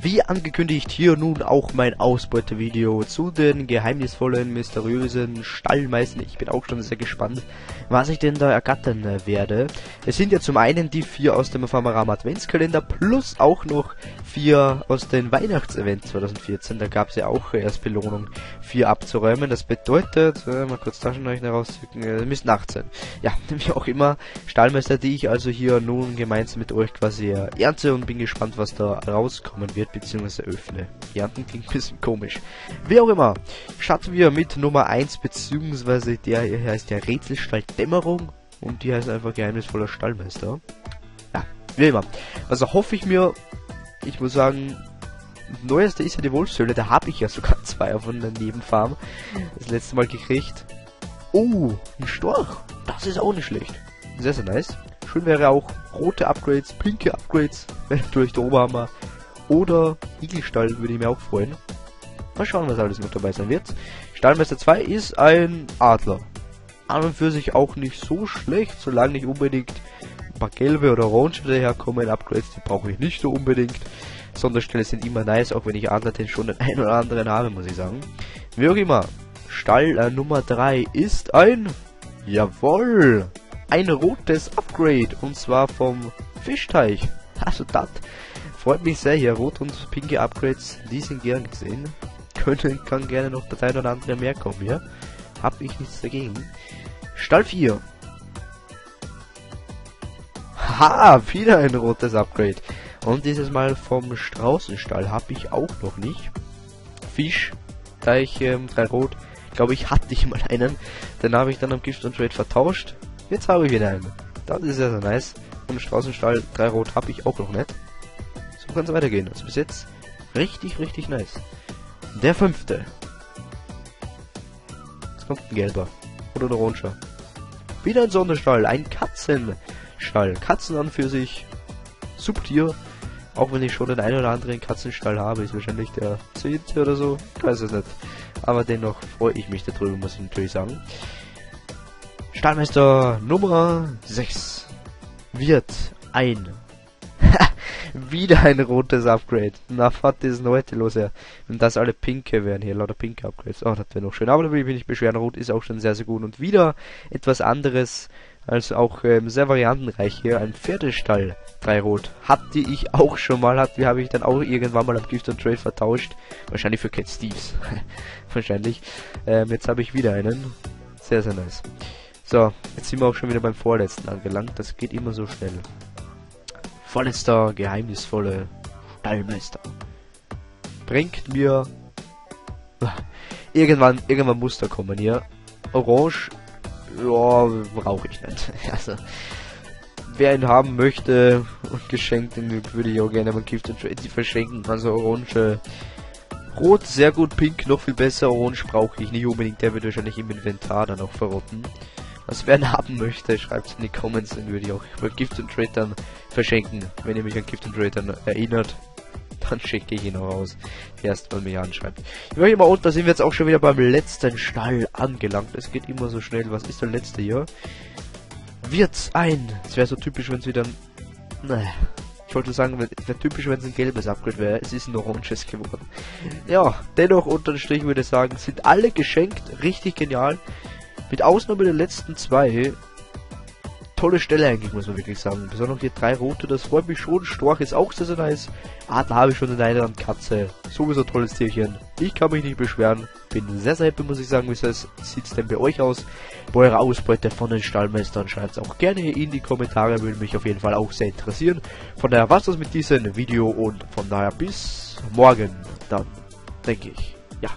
Wie angekündigt, hier nun auch mein Ausbeutevideo zu den geheimnisvollen, mysteriösen Stallmeistern. Ich bin auch schon sehr gespannt, was ich denn da ergattern werde. Es sind ja zum einen die 4 aus dem Farmarama Adventskalender, plus auch noch 4 aus den Weihnachtsevent 2014. Da gab es ja auch erst Belohnung, 4 abzuräumen. Das bedeutet, mal kurz Taschenrechner rauszücken, müssen 18. Ja, wie auch immer, Stallmeister, die ich also hier nun gemeinsam mit euch quasi ernte und bin gespannt, was da rauskommen wird. Beziehungsweise öffne. Ernten klingt ein bisschen komisch. Wie auch immer, starten wir mit Nummer 1, beziehungsweise der hier heißt ja Rätselstall Dämmerung und die heißt einfach geheimnisvoller Stallmeister. Ja, wie immer. Also hoffe ich mir, ich muss sagen, das Neueste ist ja die Wolfshöhle, da habe ich ja sogar 2 von der Nebenfarm das letzte Mal gekriegt. Oh, ein Storch, das ist auch nicht schlecht. Sehr, sehr nice. Schön wäre auch rote Upgrades, pinke Upgrades, wäre natürlich der Oberhammer. Oder Igelstall würde ich mir auch freuen. Mal schauen, was alles mit dabei sein wird. Stallmeister 2 ist ein Adler. An und für sich auch nicht so schlecht, solange nicht unbedingt ein paar gelbe oder orange daherkommen. Upgrades, die brauche ich nicht so unbedingt. Sonderstelle sind immer nice, auch wenn ich Adler den schon den ein oder anderen habe, muss ich sagen. Wie auch immer, Stall Nummer 3 ist ein... Jawohl! Ein rotes Upgrade, und zwar vom Fischteich. Also das... Freut mich sehr hier, rot und pinke Upgrades, die sind gern gesehen. Kann gerne noch der ein oder andere mehr kommen hier. Hab ich nichts dagegen. Stall 4. Haha, wieder ein rotes Upgrade. Und dieses Mal vom Straußenstall habe ich auch noch nicht. Fisch, Teich, 3 rot. Glaube ich, hatte ich mal einen. Den habe ich dann am Gift und Trade vertauscht. Jetzt habe ich wieder einen. Das ist ja so nice. Und Straußenstall 3 rot habe ich auch noch nicht. So kann es weitergehen. Also bis jetzt richtig, richtig nice. Der 5. Jetzt kommt ein gelber. Oder ein oranger. Wieder ein Sonderstall. Ein Katzenstall. Katzen an für sich. Subtier. Auch wenn ich schon den einen oder anderen Katzenstall habe. Ist wahrscheinlich der 10. oder so. Ich weiß es nicht. Aber dennoch freue ich mich darüber, muss ich natürlich sagen. Stallmeister Nummer 6 wird ein... Wieder ein rotes Upgrade. Na, fahrt dieses heute los her. Und dass alle pinke wären hier, lauter pinke Upgrades. Oh, das wäre noch schön. Aber da will ich mich nicht beschweren. Rot ist auch schon sehr, sehr gut. Und wieder etwas anderes. Also auch sehr variantenreich hier. Ein Pferdestall. 3 rot. Hatte ich auch schon mal. Habe ich dann auch irgendwann mal am Gift und Trade vertauscht. Wahrscheinlich für Cat Steves. Wahrscheinlich. Jetzt habe ich wieder einen. Sehr, sehr nice. So, jetzt sind wir auch schon wieder beim vorletzten angelangt. Das geht immer so schnell. Vorletzter geheimnisvolle Stallmeister. Bringt mir... Irgendwann muss da kommen hier. Orange, ja, brauche ich nicht. Also, wer ihn haben möchte und geschenkt, den würde ich auch gerne mal Gift und Trade verschenken. Also Orange, Rot sehr gut, Pink noch viel besser. Orange brauche ich nicht unbedingt, der wird wahrscheinlich im Inventar dann auch verrotten. Was wer ihn haben möchte, schreibt es in die Comments, dann würde ich auch über Gift und Trade dann verschenken. Wenn ihr mich an Gift und Trade dann erinnert, dann schicke ich ihn auch raus. Erst mal mich anschreibt. Ich möchte mal unten, da sind wir jetzt auch schon wieder beim letzten Stall angelangt. Es geht immer so schnell. Was ist der letzte hier? Wird's ein. Es wäre so typisch, wenn es wieder ein... Naja. Ich wollte sagen, es wäre typisch, wenn es ein gelbes Upgrade wäre. Es ist ein oranges geworden. Ja, dennoch unterm Strich würde ich sagen, sind alle geschenkt. Richtig genial. Mit Ausnahme der letzten 2, tolle Stelle eigentlich, muss man wirklich sagen. Besonders die 3 rote, das freut mich schon. Storch ist auch sehr, sehr nice. Adler habe ich schon in einer Katze. Sowieso ein tolles Tierchen. Ich kann mich nicht beschweren. Bin sehr, sehr happy, muss ich sagen. Wie sieht es denn bei euch aus? Bei eurer Ausbeute von den Stallmeistern, schreibt es auch gerne in die Kommentare. Würde mich auf jeden Fall auch sehr interessieren. Von daher war es das mit diesem Video und von daher bis morgen dann, denke ich. Ja.